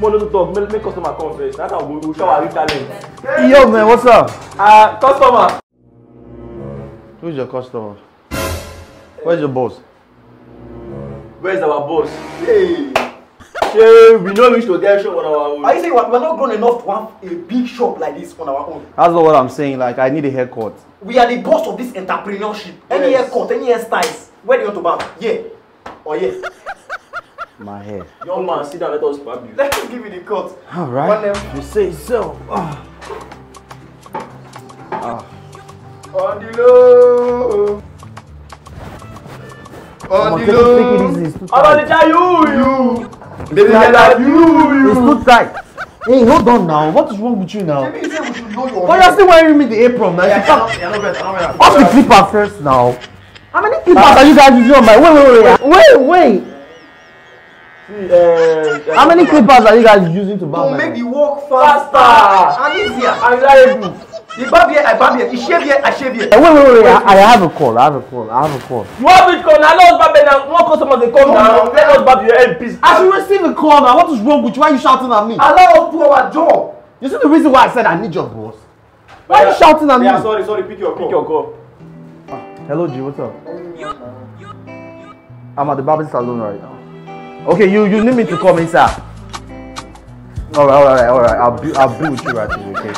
More little dog, make customer confess. That's how we show our talent. Yo, man, what's up? Customer. Who's your customer? Where's your boss? Where's our boss? Hey. Hey, we don't wish to get a shop on our own. Are you saying we're not grown enough to have a big shop like this on our own? That's not what I'm saying. Like, I need a haircut. We are the boss of this entrepreneurship. Yes. Any haircut, any hairstyles. Where do you want to buy? Yeah. Or yeah. My hair. Young man, sit down, let us pub you. Let us give you the cut. Alright. You say so. On the low. On the low. Take it easy. Baby, I love you. It's too tight. Hey, hold on now. What is wrong with you now? Why are you still wearing me the apron, man? Yeah, off the clipper first now. How many clippers are you guys using on my? Wait. How many clippers are you guys using to barb? Make the work faster and easier and reliable. You barb here, I barb here. You shave here, I shave here. Wait. I have a call. You have a call now. Let us barb now. One customer they come now. Let us barb your end, please. As you receive a call now, what is wrong with you? Why are you shouting at me? Allow us to do our job. You see the reason why I said I need your boss. Why are you shouting at me? Yeah, sorry. Pick your call. Hello, G. What's up? I'm at the barbing salon right now. Okay, you need me to come inside. Alright. I'll be with you right here, okay?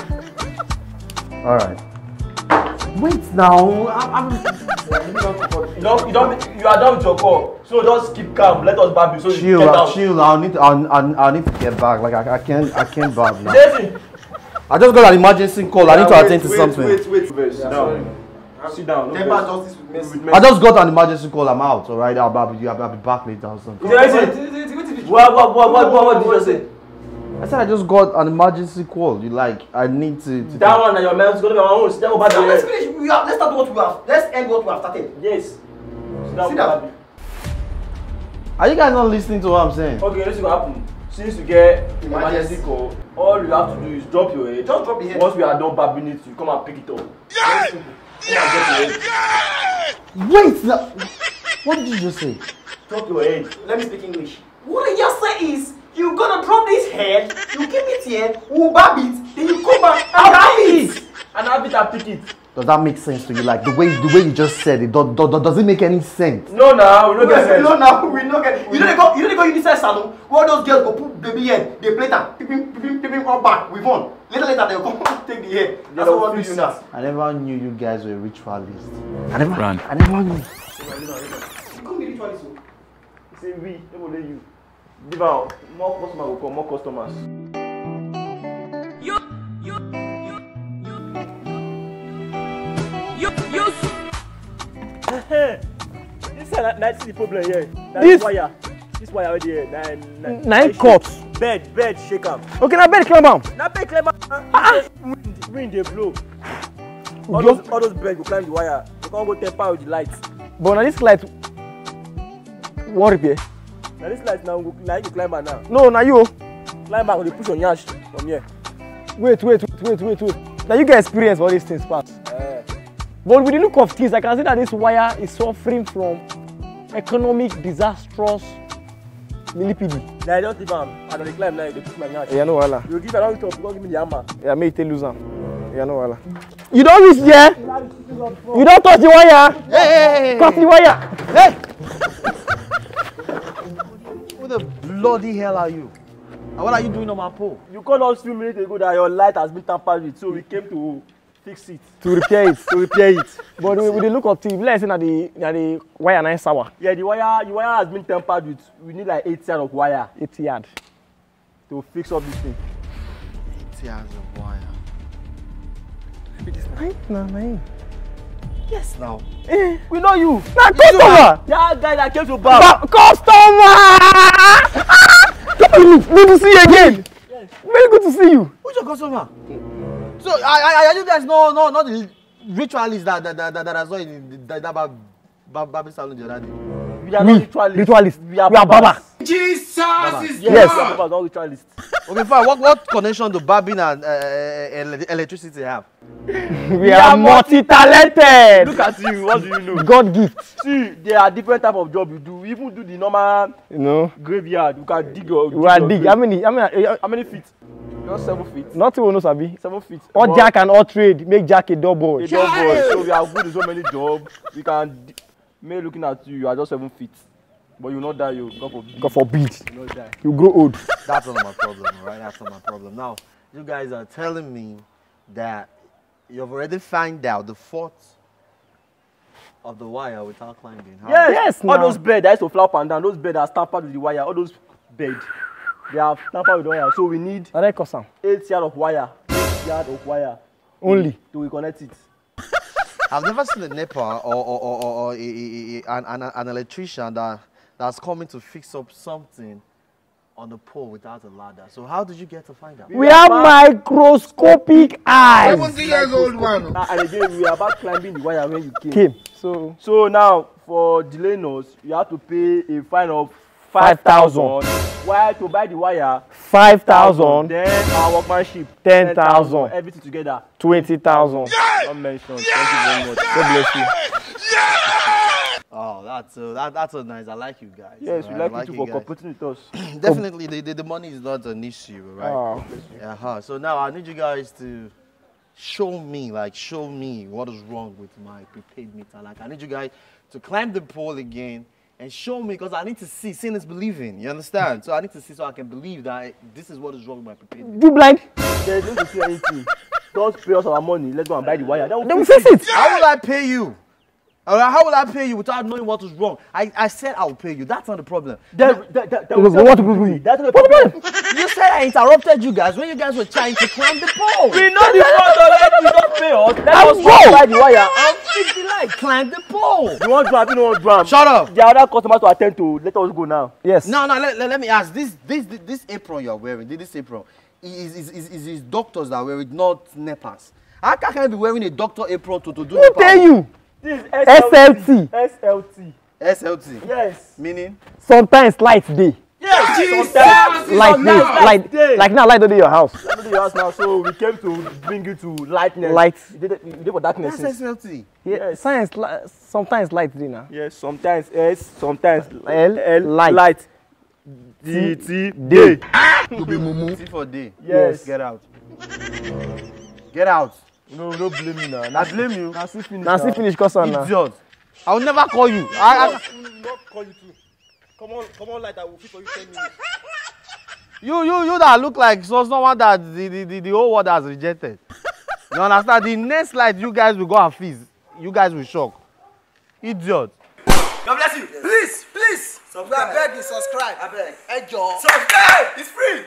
Alright. Wait now. You are done with your call. So just keep calm. Let us barb you. So chill, chill. I need to get back. Like I can't barb now. I just got an emergency call. I need to attend to something. Wait. Sit down. No I just got an emergency call. I'm out. All right, I'll be back later or something. What did you say? I said I just got an emergency call. You like? I need to that one and your man's gonna be on own. Sit down. Let's finish. Let's start what we have. Let's end what we have started. Yes. Sit down. Are you guys not listening to what I'm saying? Okay, this is what happened. Since you get emergency call, all you have to do is drop your head. Just drop your head. Once we are done babbling it, you come and pick it up. Yes. Wait! What did you just say? Drop your head. Let me speak English. What you just said is, you're gonna drop this head, you keep it here, we'll bab it, then you come back and have it! And have it and pick it. Does that make sense to you? Like, the way you just said it, does it make any sense? No, we don't get sense. You don't go inside salon, where those girls go put baby head, they play that, pip him all back, we won. Later, they'll come take the head. That's what we do now. I never knew you guys were ritualists. I never knew. You can't be ritualists. Say we, they will let you. Give out. More customers will come, more customers. This is the problem here. This wire already here. Nine cups. Bed, shake up. Okay, now bed climb down. Wind they blow. All those birds will climb the wire. They can't go temper with the lights. But now this light won't repair. Now this light now you climb back now. No, now you climb back when you push on yash from here. Wait. Now you get experience for these things pass. But with the look of things, I can see that this wire is suffering from economic disastrous millipede. Now I don't leave them. I don't climb now. They push my yash. Yeah, no wala. You give around top. You can't give me the hammer. Yeah, me it lose them. Yeah, no wala. You don't reach there. You don't touch the wire. Hey. Cut the wire. Hey. Who the bloody hell are you? And what are you doing on my pole? You called us a few minutes ago that your light has been tampered with, so we came to fix it. To repair it. But with the look of TV, let's say that the wire is sour. Yeah, the wire has been tampered with. We need like 80 yards of wire. 80 yards. To fix up this thing. 80 yards of wire. Yes now. We know you. Now customer! That guy that came to bar. Customer! Good to see you again. Yes. Very good to see you. Who's your customer? So I you guys know not the ritualists that I saw in the barber salon the other day. We are not ritualists. We are barbers. Jesus is God. Yes, barbers, not ritualists. Okay, fine. What connection do barbing and electricity have? We are multi-talented. Look at you. What do you know? God gift. See, there are different type of job you do. You even do the normal, you know, graveyard. You can dig your. You are dig. How many feet? Just 7 feet. Not even no sabi. 7 feet. All jack and all trade make Jack a doughboy. A doughboy. So we are good in so many jobs. We can. Me looking at you, you are just 7 feet. But you not die, you God forbid. God forbid. You not die. You grow old. That's not my problem, right? That's not my problem. Now, you guys are telling me that you've already found out the faults of the wire without climbing. How yes. All those beds that used to flap and down, those beds are stamped with the wire. All those beds, they are stamped with the wire. So we need 8 yards of wire. 8 yards of wire. Only. To reconnect it. I've never seen a NEPA or an electrician that's coming to fix up something on the pole without a ladder. So how did you get to find out? We have microscopic eyes. 70-year-old one. And again, we are about climbing the wire when you came. So now, for delaying us, you have to pay a fine of 5,000. While to buy the wire, 5,000. Then our workmanship, 10,000. Everything together, 20,000. Yes! Not mentioned. Yes! Thank you very much. Yes! God bless you. Yes! Oh, that's so nice. I like you guys. Yes, right? We like you for cooperating with us. Definitely, the money is not an issue, right? Oh. Uh-huh. So now I need you guys to show me what is wrong with my prepaid meter. Like, I need you guys to climb the pole again and show me, because I need to see. Seeing is believing. You understand? So I need to see so I can believe that this is what is wrong with my prepaid meter. Do blind? There's no to see anything. Just pay us our money. Let's go and buy the wire. Then we fix it. How will I pay you? How will I pay you without knowing what is wrong? I said I will pay you. That's not the problem. That's not the problem. You said I interrupted you guys when you guys were trying to climb the pole. We know the pole. You don't pay us. That was the wire. I'll fix the light. Climb the pole. You want drum? You don't want drum. Shut up. There are other customers to attend to. Let us go now. Yes. No. Let me ask. This apron you are wearing. This apron is doctors that wear it, not NEPAs. How can I be wearing a doctor apron to do? Who pay you? This is SLT. SLT. SLT. Yes. Meaning? Sometimes light day. Yes. Sometimes light day. Like now, light day your house. Light day your house now. So we came to bring you to lightness. Light. You did for darkness. That's SLT. Yes. Science. Sometimes light day now. Yes. Sometimes S. Sometimes L. Light. T. Day. To be mumu. T for day. Yes. Get out. Get out. No, don't blame me now. I blame you. Nancy finish Kosana. Idiot. I will never call you. I will not call you too. Come on, light. I will keep for you 10 minutes. You that look like someone that the whole world has rejected. You understand? The next light, you guys will go and feast. You guys will shock. Idiot. God bless you. Yes. Please, subscribe. I beg you, subscribe. I beg. Enjoy. Subscribe. It's free.